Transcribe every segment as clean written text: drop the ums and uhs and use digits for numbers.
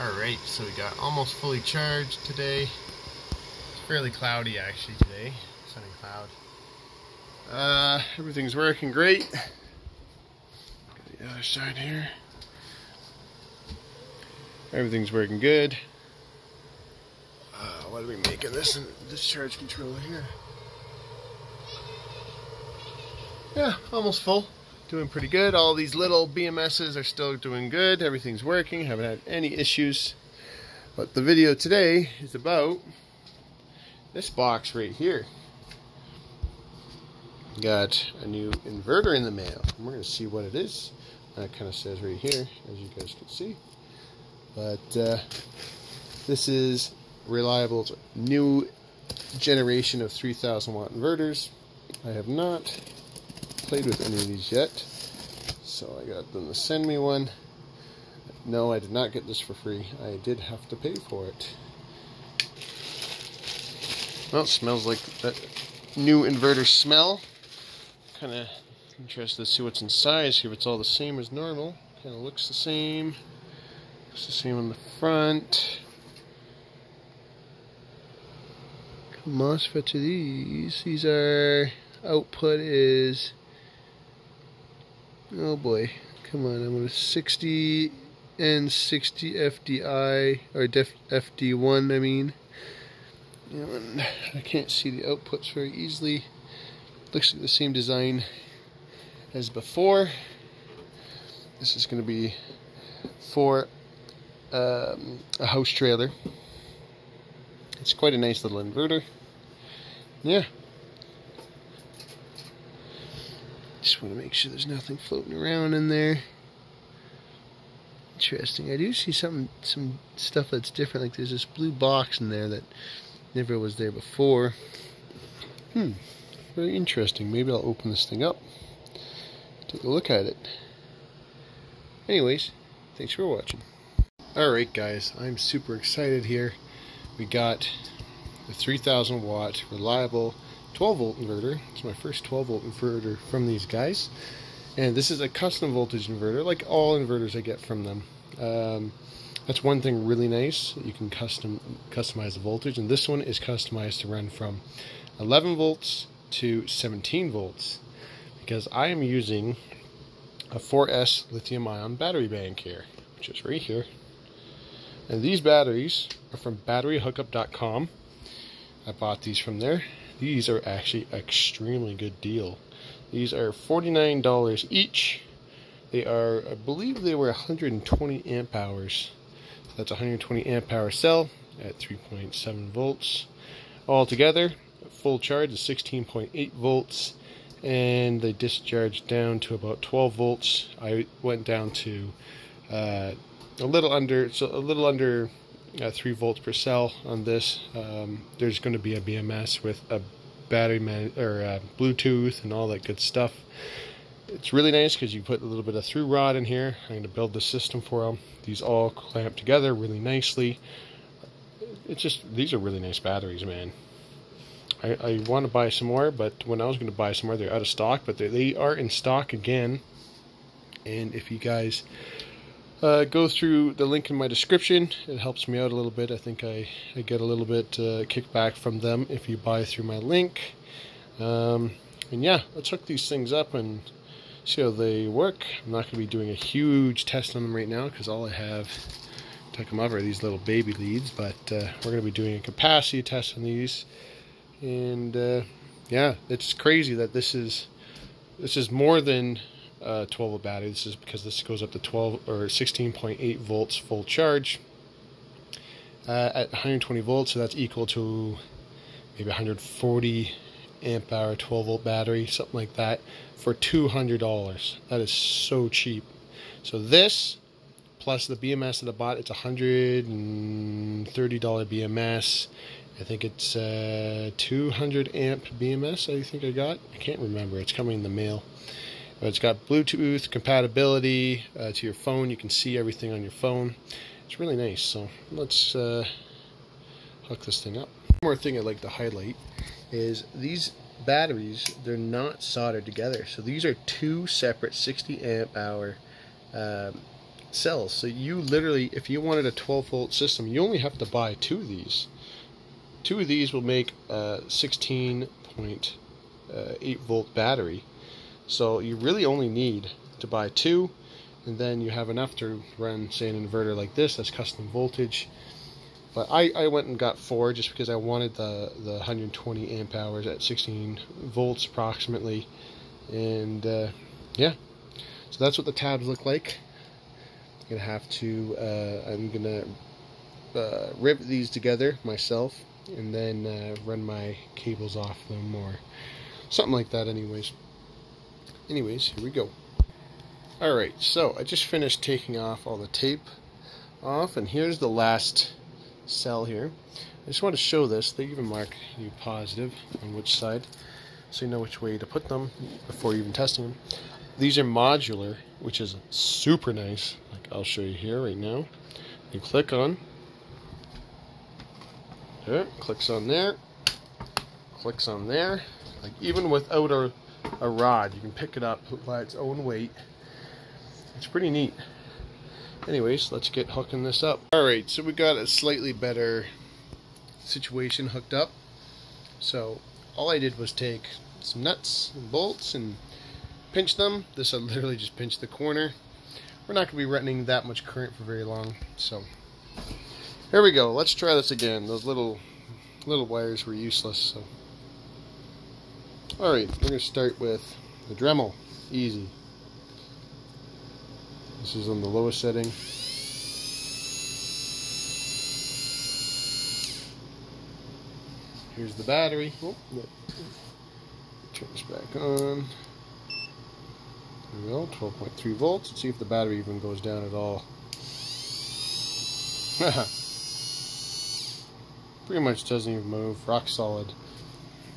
Alright, so we got almost fully charged today. It's fairly cloudy actually today. Sunny cloud. Everything's working great. Got the other side here. Everything's working good. What do we make of this charge controller here? Yeah, almost full. Doing pretty good. All these little BMSs are still doing good. Everything's working. Haven't had any issues. But the video today is about this box right here. Got a new inverter in the mail. And we're going to see what it is. That kind of says right here, as you guys can see. But this is Reliable's new generation of 3,000 watt inverters. I have not played with any of these yet, so I got them to send me one. No, I did not get this for free. I did have to pay for it. Well, it smells like that new inverter smell. Kind of interested to see what's inside, see if it's all the same as normal. Kind of looks the same. Looks the same on the front. Come on, switch to these. These are output is. Oh boy, come on, I'm going to 60 and 60 FDI, or FD1 I mean. And I can't see the outputs very easily. Looks like the same design as before. This is going to be for a house trailer. It's quite a nice little inverter. Yeah. Just want to make sure there's nothing floating around in there. Interesting. I do see some stuff that's different. Like there's this blue box in there that never was there before. Very interesting. Maybe I'll open this thing up, take a look at it. Anyways, thanks for watching. Alright guys, I'm super excited here. We got the 3,000 watt reliable 12 volt inverter. It's my first 12 volt inverter from these guys, and this is a custom voltage inverter, like all inverters I get from them. That's one thing really nice. You can customize the voltage, and this one is customized to run from 11 volts to 17 volts because I am using a 4S lithium ion battery bank here, which is right here. And these batteries are from batteryhookup.com. I bought these from there. These are actually extremely good deal. These are $49 each. They are, I believe they were 120 amp hours. So that's 120 amp hour cell at 3.7 volts. Altogether, full charge is 16.8 volts. And they discharge down to about 12 volts. I went down to a little under 3 volts per cell on this. There's going to be a BMS with a battery Bluetooth and all that good stuff. It's really nice because you put a little bit of through rod in here. I'm going to build the system for them. These all clamp together really nicely. It's just, these are really nice batteries, man. I want to buy some more, but when I was going to buy some more, they're out of stock, but they are in stock again. And if you guys go through the link in my description, it helps me out a little bit. I think I get a little bit kickback from them if you buy through my link. And yeah, let's hook these things up and see how they work. I'm not going to be doing a huge test on them right now because all I have to hook them up are these little baby leads, but we're going to be doing a capacity test on these. And yeah, it's crazy that this is more than 12 volt battery. This is because this goes up to 12 or 16.8 volts full charge at 120 volts, so that's equal to maybe 140 amp hour 12 volt battery, something like that, for $200. That is so cheap. So this plus the BMS that I bought, it's $130 BMS. I think it's 200 amp BMS. I think I got. I can't remember. It's coming in the mail. It's got Bluetooth compatibility to your phone. You can see everything on your phone. It's really nice. So let's hook this thing up. One more thing I'd like to highlight is these batteries, they're not soldered together. So these are two separate 60 amp hour cells. So you literally, if you wanted a 12-volt system, you only have to buy two of these. Two of these will make a 16.8-volt battery. So you really only need to buy two, and then you have enough to run, say, an inverter like this that's custom voltage. But I went and got four just because I wanted the 120 amp hours at 16 volts approximately. And yeah, so that's what the tabs look like. I'm gonna have to rip these together myself and then run my cables off them or something like that. Anyways, here we go. Alright, so I just finished taking off all the tape off, and here's the last cell here. I just want to show this. They even mark you positive on which side, so you know which way to put them before even testing them. These are modular, which is super nice. Like, I'll show you here right now. You click on. There, clicks on there. Clicks on there. Like, even without a rod, you can pick it up by its own weight. It's pretty neat. Anyways, let's get hooking this up. Alright, so we got a slightly better situation hooked up. So all I did was take some nuts and bolts and pinch them. This, I literally just pinched the corner. We're not going to be running that much current for very long. So here we go. Let's try this again. Those little wires were useless. So alright, we're going to start with the Dremel. Easy. This is on the lowest setting. Here's the battery. Oh, no. Turn this back on. There we go, 12.3 volts. Let's see if the battery even goes down at all. Pretty much doesn't even move. Rock solid.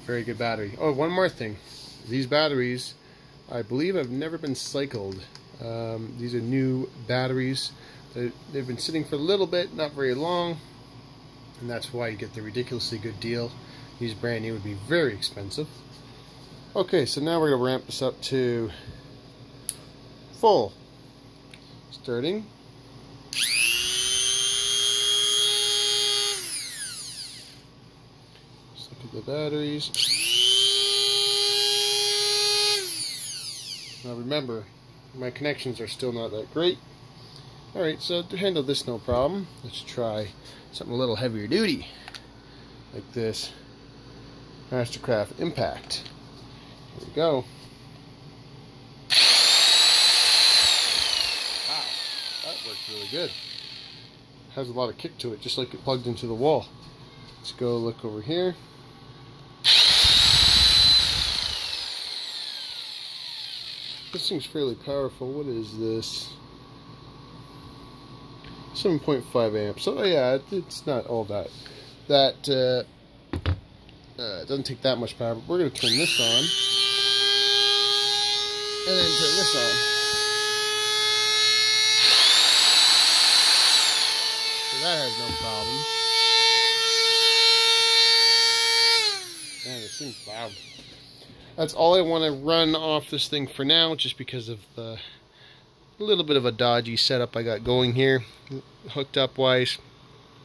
Very good battery. Oh, one more thing. These batteries, I believe, have never been cycled. These are new batteries. They've been sitting for a little bit, not very long, and that's why you get the ridiculously good deal. These brand new would be very expensive. Okay, so now we're going to ramp this up to full. Starting. Just look at the batteries. Now remember, my connections are still not that great. Alright, so to handle this no problem, let's try something a little heavier duty. Like this Mastercraft Impact. Here we go. Wow, that worked really good. Has a lot of kick to it, just like it plugged into the wall. Let's go look over here. This thing's fairly powerful. What is this? 7.5 amps. So yeah, it's not all that. That doesn't take that much power. But we're going to turn this on, and then turn this on. So that has no problem. Man, this thing's loud. That's all I want to run off this thing for now, just because of the little bit of a dodgy setup I got going here, hooked up wise.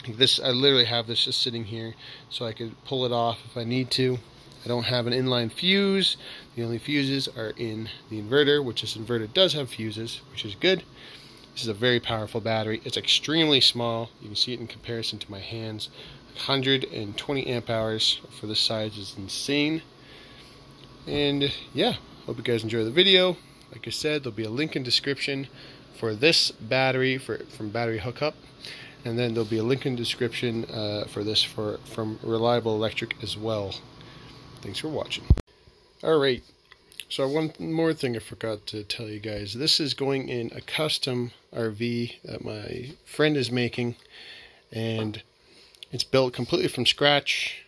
This, I literally have this just sitting here, so I could pull it off if I need to. I don't have an inline fuse. The only fuses are in the inverter, which this inverter does have fuses, which is good. This is a very powerful battery. It's extremely small. You can see it in comparison to my hands. 120 amp hours for this size is insane. And yeah, hope you guys enjoy the video. Like I said, there'll be a link in description for this battery from Battery Hookup, and then there'll be a link in description for this from Reliable Electric as well. Thanks for watching. Alright, so one more thing I forgot to tell you guys. This is going in a custom RV that my friend is making, and it's built completely from scratch.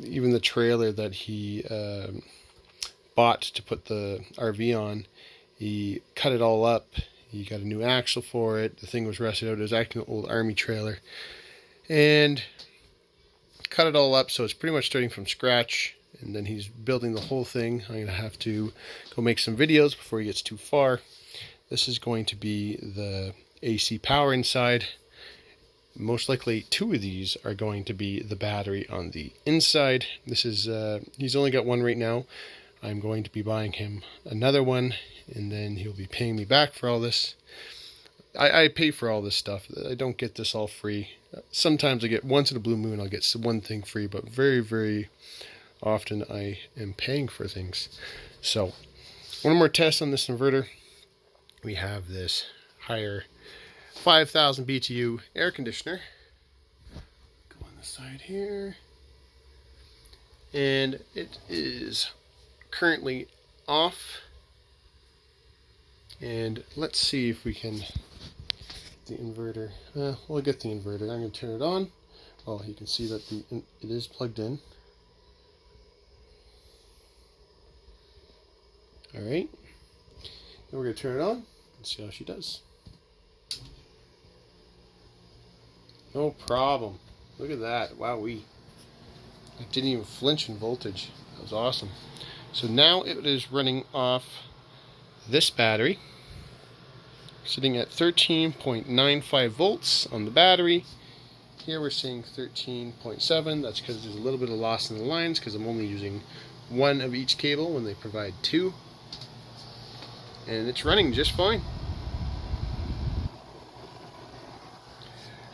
Even the trailer that he bought to put the RV on, he cut it all up. He got a new axle for it. The thing was rusted out. It was actually an old army trailer, and cut it all up. So it's pretty much starting from scratch, and then he's building the whole thing. I'm gonna have to go make some videos before he gets too far. This is going to be the AC power inside. Most likely two of these are going to be the battery on the inside. This is, he's only got one right now. I'm going to be buying him another one, and then he'll be paying me back for all this. I pay for all this stuff. I don't get this all free. Sometimes I get, once in a blue moon, I'll get one thing free, but very, very often I am paying for things. So, one more test on this inverter. We have this higher 5,000 BTU air conditioner. Go on the side here. And it is currently off. And let's see if we can get the inverter. We'll get the inverter. I'm going to turn it on. Oh, you can see that it is plugged in. All right. Then we're going to turn it on and see how she does. No problem. Look at that. Wowee. It didn't even flinch in voltage. That was awesome. So now it is running off this battery, sitting at 13.95 volts on the battery. Here we're seeing 13.7. That's because there's a little bit of loss in the lines because I'm only using one of each cable when they provide two. And it's running just fine.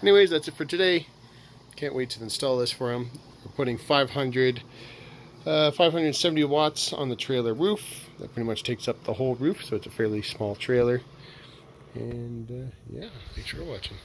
Anyways, that's it for today. Can't wait to install this for him. We're putting 570 watts on the trailer roof. That pretty much takes up the whole roof, so it's a fairly small trailer. And yeah, thanks for watching.